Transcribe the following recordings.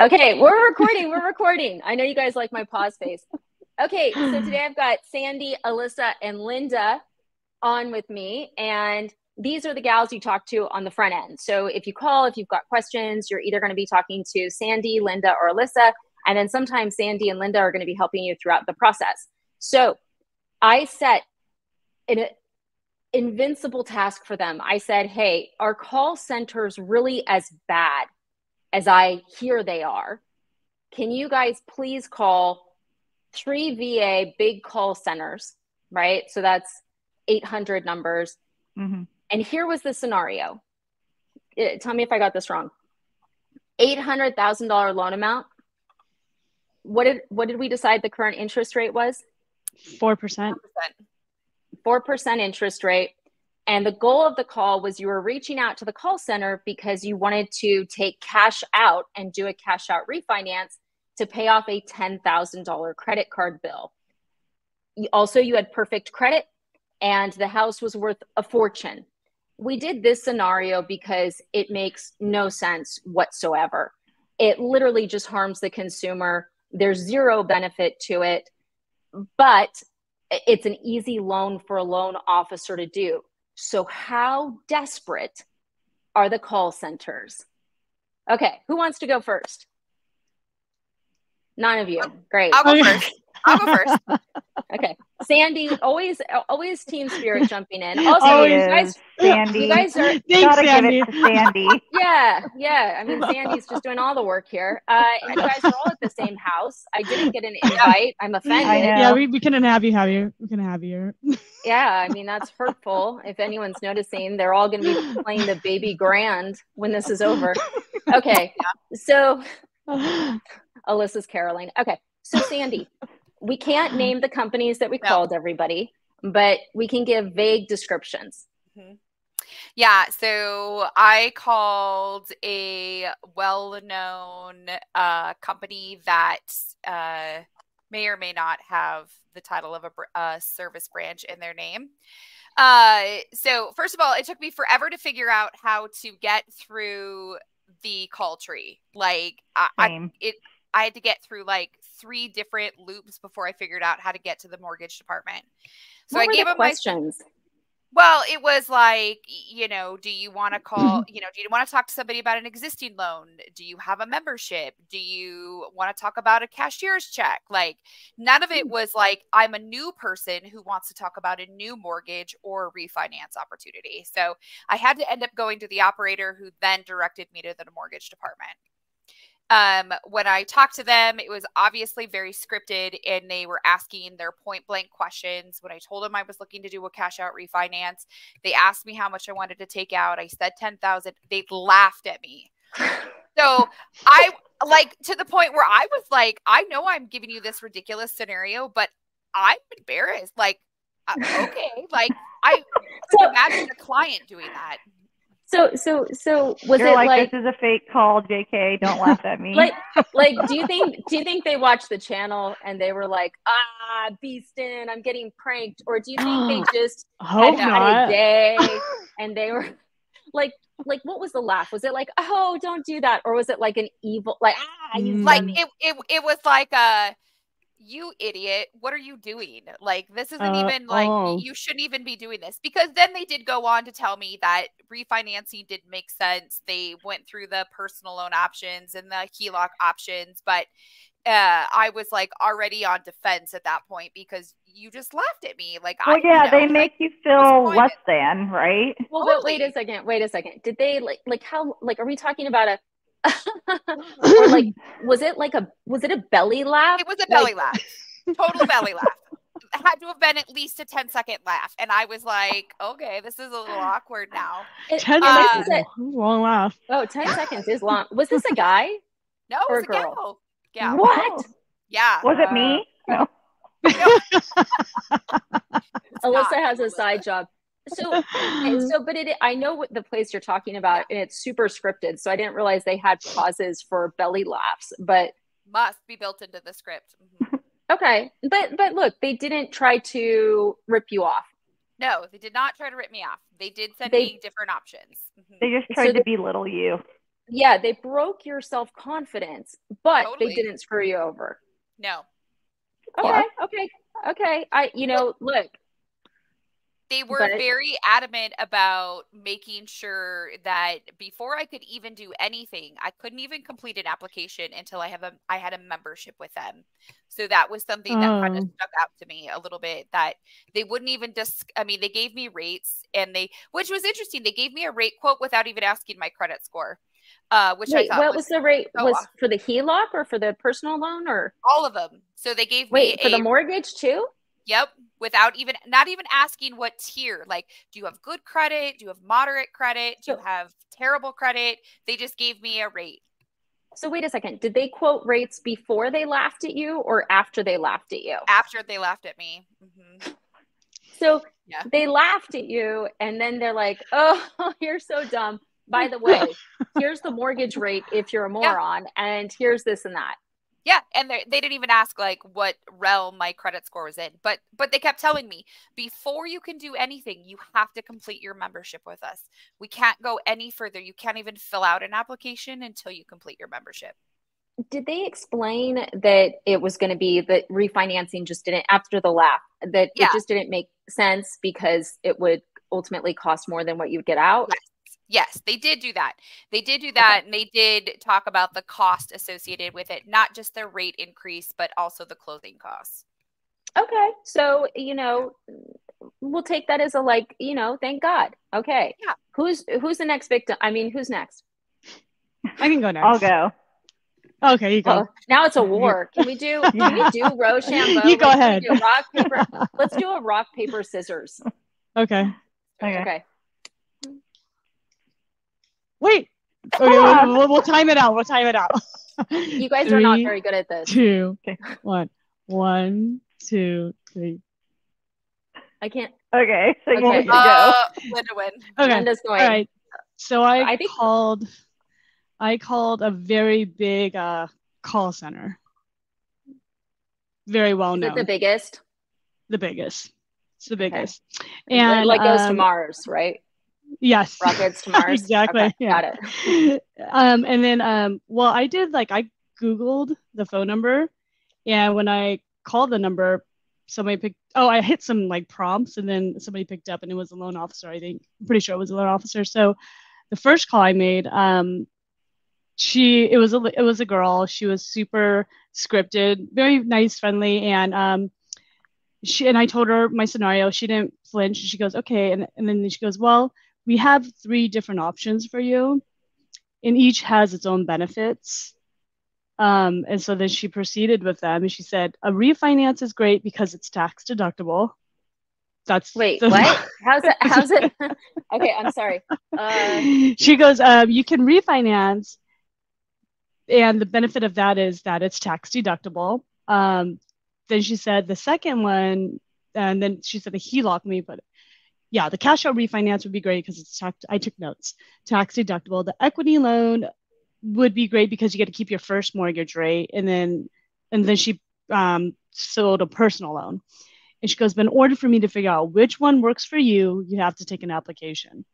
Okay, we're recording. We're recording. I know you guys like my pause face. Okay, so today I've got Sandy, Alyssa, and Linda on with me. And these are the gals you talk to on the front end. So if you call, if you've got questions, you're either going to be talking to Sandy, Linda, or Alyssa. And then sometimes Sandy and Linda are going to be helping you throughout the process. So I set an invincible task for them. I said, hey, are call centers really as bad as I hear they are? Can you guys please call 3 VA big call centers, right? So that's 800 numbers. Mm-hmm. And here was the scenario. Tell me if I got this wrong. $800,000 loan amount. What did we decide the current interest rate was? 4%. 4% interest rate. And the goal of the call was you were reaching out to the call center because you wanted to take cash out and do a cash out refinance to pay off a $10,000 credit card bill. Also, you had perfect credit and the house was worth a fortune. We did this scenario because it makes no sense whatsoever. It literally just harms the consumer. There's zero benefit to it, but it's an easy loan for a loan officer to do. So how desperate are the call centers? Okay, who wants to go first? None of you. Great. I'll go first. Okay. Sandy, always team spirit jumping in. Also, you guys are gotta give it to Sandy. Yeah. I mean, Sandy's just doing all the work here. And you guys are all at the same house. I didn't get an invite. I'm offended. Yeah, we couldn't have you here. We couldn't have you here. Yeah, I mean, that's hurtful. If anyone's noticing, they're all going to be playing the baby grand when this is over. Okay. So Alyssa's caroling. Okay. So Sandy, we can't name the companies that we called everybody, but we can give vague descriptions. Mm-hmm. Yeah. So I called a well-known company that may or may not have the title of a service branch in their name. So first of all, it took me forever to figure out how to get through the call tree. Like I had to get through like 3 different loops before I figured out how to get to the mortgage department. So I gave them questions. Well, it was like, you know, do you want to call, you know, do you want to talk to somebody about an existing loan? Do you have a membership? Do you want to talk about a cashier's check? Like none of it was like, I'm a new person who wants to talk about a new mortgage or refinance opportunity. So I had to end up going to the operator who then directed me to the mortgage department. When I talked to them, it was obviously very scripted and they were asking their point blank questions. When I told them I was looking to do a cash out refinance, they asked me how much I wanted to take out. I said 10,000. They laughed at me. So I like to the point where I was like, I know I'm giving you this ridiculous scenario, but I'm embarrassed. Like, okay. Like I could imagine a client doing that. So was You're it like this is a fake call, JK? Don't laugh at me. like do you think they watched the channel and they were like, Beaston, I'm getting pranked, or do you think they just had a day and they were like what was the laugh? Was it like, oh, don't do that, or was it like an evil like it was like a you idiot, what are you doing? Like, this isn't even like, you shouldn't even be doing this. Because then they did go on to tell me that refinancing didn't make sense. They went through the personal loan options and the HELOC options. But I was like already on defense at that point because you just laughed at me. Like, well, they make you feel less than, right? Well, but wait a second. Did they like how, like, are we talking about a, or like was it a belly laugh? It was a belly laugh. Total belly laugh. It had to have been at least a 10-second laugh. And I was like, okay, this is a little awkward now. 10 seconds is a long laugh. Oh, 10 seconds is long. Was this a guy? No, it was a girl. Yeah. What? Yeah. Was it me? No. Alyssa has a side job. But I know what the place you're talking about, and it's super scripted. So I didn't realize they had pauses for belly laughs, but must be built into the script. Mm-hmm. Okay, but look, they didn't try to rip you off. No, they did not try to rip me off. They did send me different options. Mm-hmm. They just tried to belittle you. Yeah, they broke your self-confidence, but they didn't screw you over. No. Okay, okay. Look. They were very adamant about making sure that before I could even do anything, I couldn't even complete an application until I had a membership with them. So that was something that kind of stuck out to me a little bit, that they wouldn't even they gave me rates, and which was interesting. They gave me a rate quote without even asking my credit score. Wait, I thought what was the rate was for the HELOC or for the personal loan or all of them. So they gave me for the mortgage too. Yep. Without even, not even asking what tier, like, do you have good credit? Do you have moderate credit? Do you have terrible credit? They just gave me a rate. So wait a second. Did they quote rates before they laughed at you or after they laughed at you? After they laughed at me. Mm-hmm. So they laughed at you, and then they're like, oh, you're so dumb. By the way, here's the mortgage rate if you're a moron, and here's this and that. Yeah, and they didn't even ask like what realm my credit score was in, but they kept telling me, before you can do anything, you have to complete your membership with us. We can't go any further. You can't even fill out an application until you complete your membership. Did they explain that it was going to be that refinancing just didn't, after the laugh, that it just didn't make sense because it would ultimately cost more than what you'd get out? Yes. Yes, they did do that. They did do that. Okay. And they did talk about the cost associated with it, not just the rate increase, but also the closing costs. Okay. So, we'll take that as a, thank God. Okay. Yeah. Who's the next victim? I mean, who's next? I can go next. I'll go. Okay, you go. Well, now it's a war. Can we do Rochambeau? You go ahead. Let's do a rock, paper, scissors. Okay. Okay. Wait. Okay, we'll time it out. We'll time it out. You guys are not very good at this. 2, 1. 1, 2, 3. I can't. Okay. So you have to go. Linda win. Okay. Linda's going. All right. So I called a very big call center. Very well known. Is it the biggest? The biggest. It's the biggest. Okay. And like goes to Mars, right? Yes. Rockets to Mars. Exactly. Okay, got it. And then, I Googled the phone number, and when I called the number, somebody picked, I hit some prompts, and then somebody picked up, and it was a loan officer. I think, I'm pretty sure it was a loan officer. So the first call I made, it was a girl. She was super scripted, very nice, friendly. And, I told her my scenario. She didn't flinch. She goes, okay. And then she goes, well, we have 3 different options for you, and each has its own benefits. And so then she proceeded with them, and she said, a refinance is great because it's tax deductible. What? How's it? Okay, I'm sorry. She goes, you can refinance, and the benefit of that is that it's tax deductible. Then she said the second one, and then she said the HELOC me, but yeah, the cash out refinance would be great because it's tax. I took notes. Tax deductible. The equity loan would be great because you get to keep your first mortgage rate. And then she sold a personal loan. And she goes, but in order for me to figure out which one works for you, you have to take an application.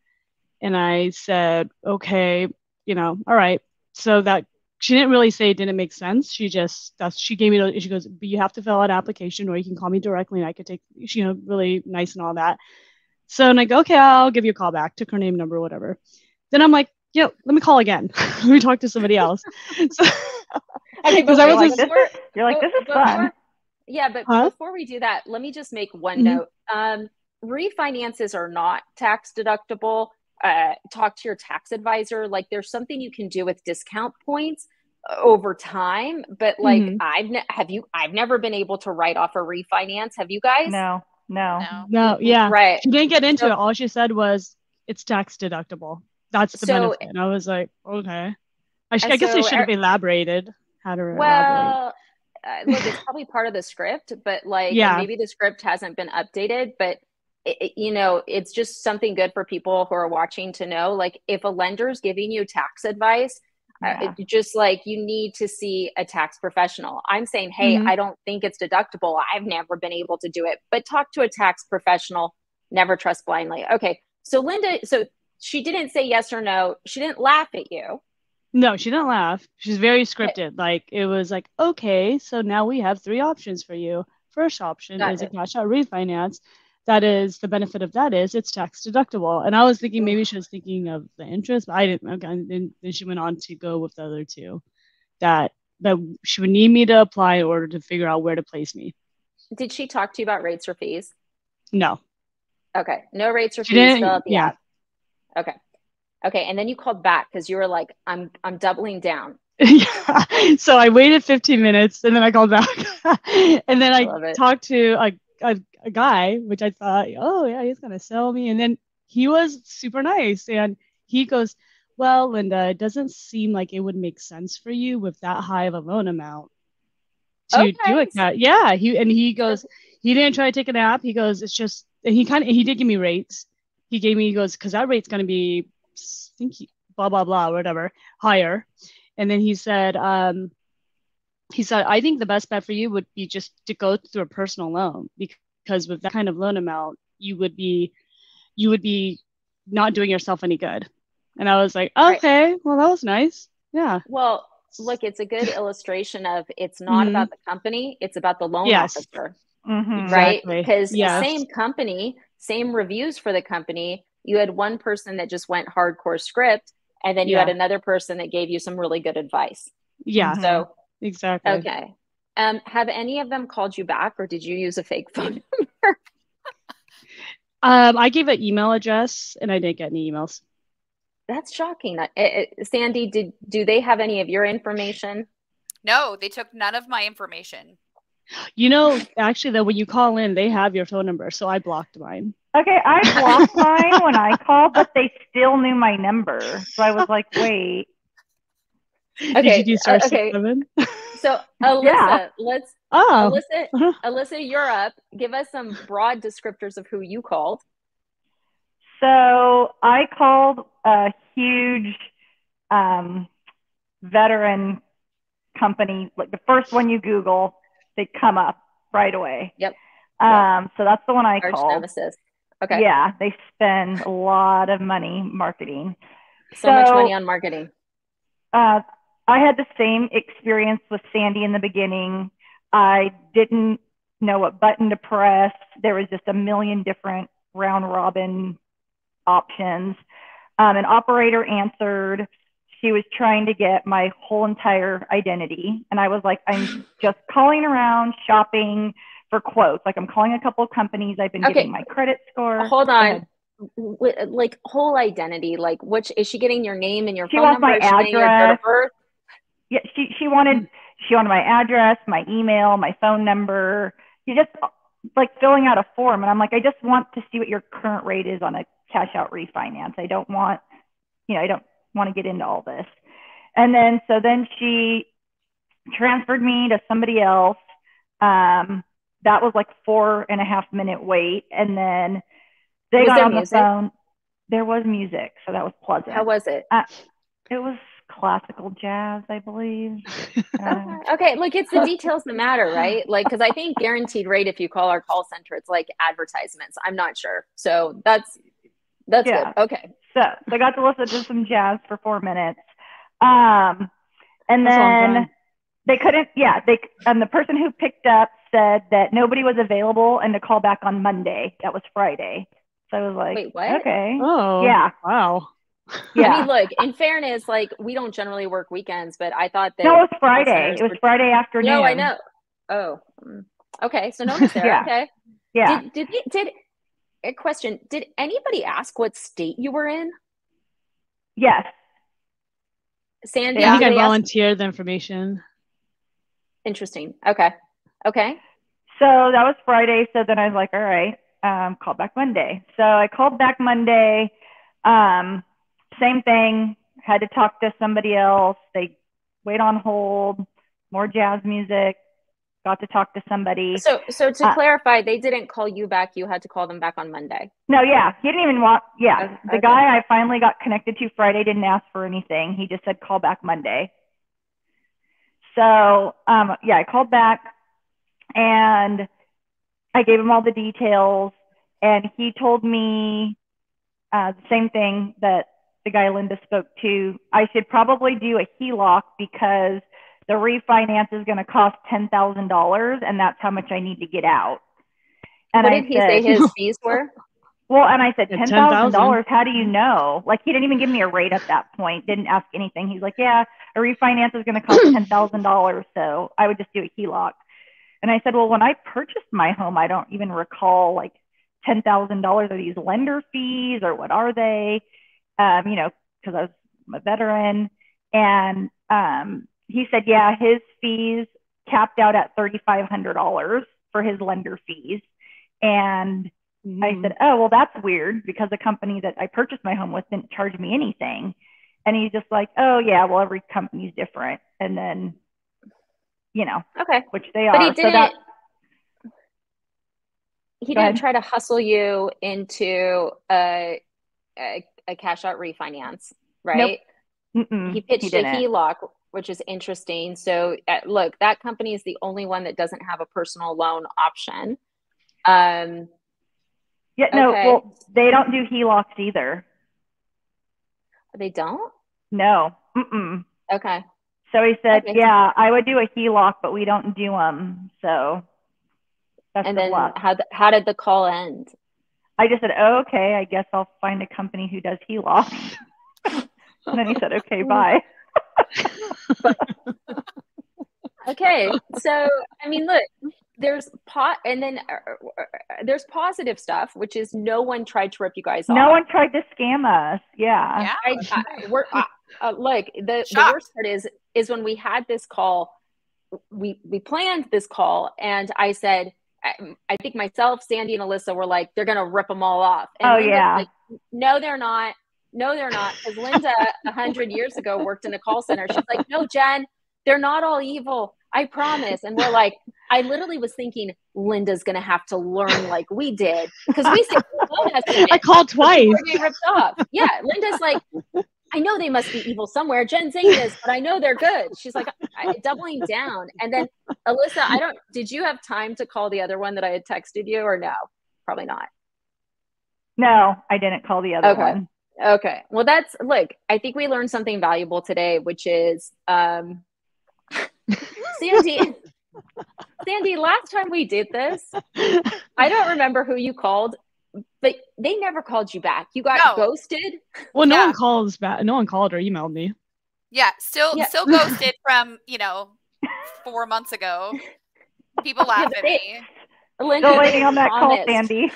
And I said, okay, all right. So that she didn't really say it didn't make sense. She gave me, she goes, but you have to fill out an application, or you can call me directly, and I could take, really nice and all that. So, and I go, okay, I'll give you a call back. Took her name, number, whatever. Then I'm like, let me call again. Let me talk to somebody else. This is fun. Yeah, but before we do that, let me just make one note. Refinances are not tax deductible. Talk to your tax advisor. There's something you can do with discount points over time. But I've never been able to write off a refinance. Have you guys? No. Yeah. Right. She didn't get into it. All she said was it's tax deductible. That's the benefit. And I was like, okay. I guess they should have elaborated how to elaborate. Look, it's probably part of the script, but maybe the script hasn't been updated, but it's just something good for people who are watching to know. If a lender's giving you tax advice, you need to see a tax professional. I'm saying, hey, I don't think it's deductible. I've never been able to do it, but talk to a tax professional. Never trust blindly. Okay. So Linda, she didn't say yes or no. She didn't laugh at you. No, she didn't laugh. She's very scripted. Like, it was like, okay, so now we have three options for you. First option is a cash out refinance. That is, the benefit of that is it's tax deductible. And I was thinking maybe she was thinking of the interest, but I didn't. Okay. And then she went on to go with the other two, that she would need me to apply in order to figure out where to place me. Did she talk to you about rates or fees? No. Okay. No rates or fees. Yeah. Okay. Okay. And then you called back because you were like, I'm doubling down. Yeah. So I waited 15 minutes and then I called back. And then I talked to a guy, which I thought, oh yeah, he's going to sell me. And then he was super nice. And he goes, well, Linda, it doesn't seem like it would make sense for you with that high of a loan amount to do it. Yeah. He goes, he didn't try to take a nap. He goes, it's just, and he did give me rates. He goes, cause that rate's going to be, blah, blah, blah, or whatever, higher. And then he said, I think the best bet for you would be just to go through a personal loan, because with that kind of loan amount, you would be not doing yourself any good. And I was like, okay, well, that was nice. Yeah. Well, look, it's a good illustration of it's not about the company. It's about the loan officer, right? Because the same company, same reviews for the company. You had one person that just went hardcore script, and then you had another person that gave you some really good advice. Yeah. So exactly. Okay. Have any of them called you back, or did you use a fake phone number? I gave an email address, and I didn't get any emails. That's shocking. Sandy, do they have any of your information? No, they took none of my information. You know, actually, though, when you call in, they have your phone number, so I blocked mine. Okay, I blocked mine when I called, but they still knew my number. So I was like, wait. Okay. Did you do star 67? So, Alyssa, Alyssa, you're up. Give us some broad descriptors of who you called. So I called a huge veteran company. Like the first one you Google, they come up right away. Yep. So that's the one I called. Arch nemesis. Okay. Yeah, they spend a lot of money marketing. So much money on marketing. I had the same experience with Sandy in the beginning. I didn't know what button to press. There was just a million different round robin options. An operator answered. She was trying to get my whole entire identity. And I was like, I'm just calling around, shopping for quotes. Like, I'm calling a couple of companies. I've been getting my credit score. Hold on. Like, whole identity. Like, which is she getting your name and your phone number? My address. Your date of birth? Yeah, she wanted my address, my email, my phone number. You just like filling out a form, and I'm like, I just want to see what your current rate is on a cash out refinance. I don't want, I don't want to get into all this. And then so she transferred me to somebody else. That was like 4.5 minute wait. And then they got on the phone. There was music, so that was pleasant. How was it? It was classical jazz, I believe. Okay, look, it's the details that matter, right? Like, because I think Guaranteed Rate, if you call our call center, it's like advertisements. I'm not sure. So that's good. Okay. So I got to listen to some jazz for 4 minutes. And then they couldn't, the person who picked up said that nobody was available and to call back on Monday. That was Friday. So I was like, wait, what? Okay. Oh, yeah. Wow. Yeah. I mean, look, in fairness, like, we don't generally work weekends, but I thought that. No, it was Friday. It was Friday afternoon. No, I know. Oh, okay. So no one's there. Yeah. Okay. Yeah. Did anybody ask what state you were in? Yes. Sandy, I think I volunteered the information. Interesting. Okay. Okay. So that was Friday. So then I was like, all right, call back Monday. So I called back Monday. Same thing. Had to talk to somebody else. They wait on hold. More jazz music. Got to talk to somebody. So to clarify, they didn't call you back. You had to call them back on Monday. No, yeah. He didn't even want, yeah. Okay. The guy I finally got connected to Friday didn't ask for anything. He just said, call back Monday. So, I called back and I gave him all the details, and he told me the same thing, that the guy Linda spoke to, I should probably do a HELOC because the refinance is going to cost $10,000 and that's how much I need to get out. And what did he say his fees were? Well, and I said, $10,000, how do you know? Like, he didn't even give me a rate at that point, didn't ask anything. He's like, yeah, a refinance is going to cost $10,000, so I would just do a HELOC. And I said, well, when I purchased my home, I don't even recall, like, $10,000. Are these lender fees or what are they? You know, because I was a veteran. And he said, yeah, his fees capped out at $3,500 for his lender fees. And I said, oh, well, that's weird because the company that I purchased my home with didn't charge me anything. And he's just like, oh, yeah, well, every company's different. And then, you know, okay, which they are. But he didn't, try to hustle you into a cash out refinance, right? Nope. He pitched a HELOC, which is interesting. So look, that company is the only one that doesn't have a personal loan option. Yeah, no, okay. Well, they don't do HELOCs either. They don't? No. Okay. So he said, yeah, sense. I would do a HELOC, but we don't do them. So that's and the then luck. How did the call end? I just said, oh, okay, I guess I'll find a company who does HELOCs. And then he said, okay, bye. Okay. So, I mean, look. There's there's positive stuff, which is no one tried to rip you guys off. No one tried to scam us. Yeah. Look, the worst part is when we had this call, we planned this call, and I said, I think myself, Sandy, and Alyssa were like, they're gonna rip them all off. And Linda was like, no, they're not. No, they're not. Because Linda 100 years ago worked in a call center. She's like, no, Jen, they're not all evil. I promise. And we're like, I literally was thinking Linda's going to have to learn like we did. Because we said, I called twice. Ripped off. Yeah. Linda's like, I know they must be evil somewhere. Jen's saying this, but I know they're good. She's like doubling down. And then Alyssa, did you have time to call the other one that I had texted you or no? Probably not. No, I didn't call the other one. Okay. Well, I think we learned something valuable today, which is, Sandy, last time we did this, I don't remember who you called, but they never called you back. You got ghosted. Well, no one calls back. No one called or emailed me. Yeah, still ghosted from 4 months ago. People laugh at me. Linda, still waiting on that call, Sandy.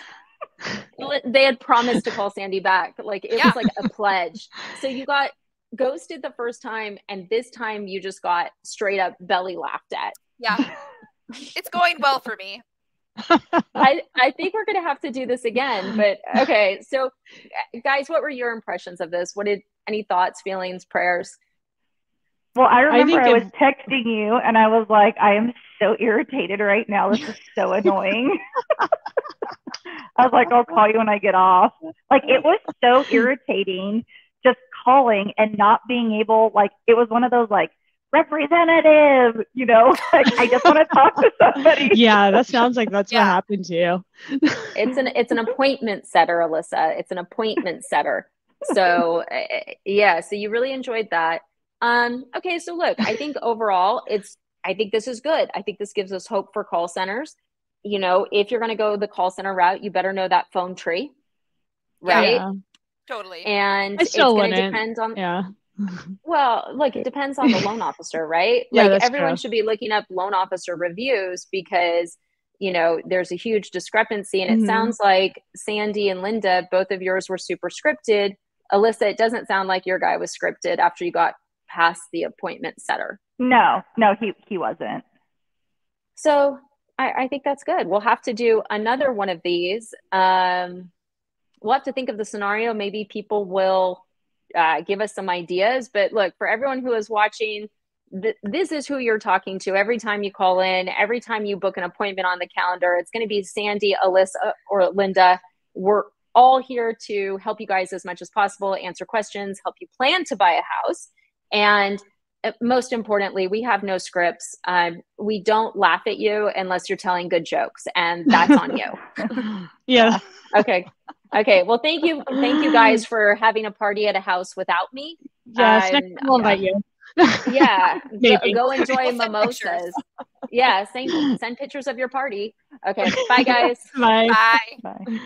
They had promised to call Sandy back. Like it was like a pledge. So you got ghosted the first time, and this time you just got straight up belly laughed at. Yeah. It's going well for me. I think we're going to have to do this again, but okay. So guys, what were your impressions of this? Any thoughts, feelings, prayers? Well, I remember I was texting you and I was like, I am so irritated right now. This is so annoying. I was like, I'll call you when I get off. Like it was so irritating. Just calling and not being able, like, it was one of those, like, representative, like, I just want to talk to somebody. Yeah, that sounds like that's what happened to you. It's an appointment setter, Alyssa. It's an appointment setter. So, yeah, so you really enjoyed that. Okay, so look, I think overall, I think this is good. I think this gives us hope for call centers. If you're going to go the call center route, you better know that phone tree, right? Yeah. Totally. And it's going to depend on, well, like it depends on the loan officer, right? Yeah, like everyone should be looking up loan officer reviews because, there's a huge discrepancy. And it sounds like Sandy and Linda, both of yours were super scripted. Alyssa, it doesn't sound like your guy was scripted after you got past the appointment setter. No, he wasn't. So I think that's good. We'll have to do another one of these. We'll have to think of the scenario. Maybe people will give us some ideas. But look, for everyone who is watching, this is who you're talking to. Every time you call in, every time you book an appointment on the calendar, it's going to be Sandy, Alyssa, or Linda. We're all here to help you guys as much as possible, answer questions, help you plan to buy a house. And most importantly, we have no scripts. We don't laugh at you unless you're telling good jokes. And that's on you. Yeah. Okay. Okay. Well, thank you guys for having a party at a house without me. Yes, I'll invite you. Yeah, go enjoy mimosas. Yeah, send pictures of your party. Okay, bye guys. Bye. Bye. Bye.